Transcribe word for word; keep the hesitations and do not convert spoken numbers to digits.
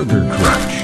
Sugar Crush.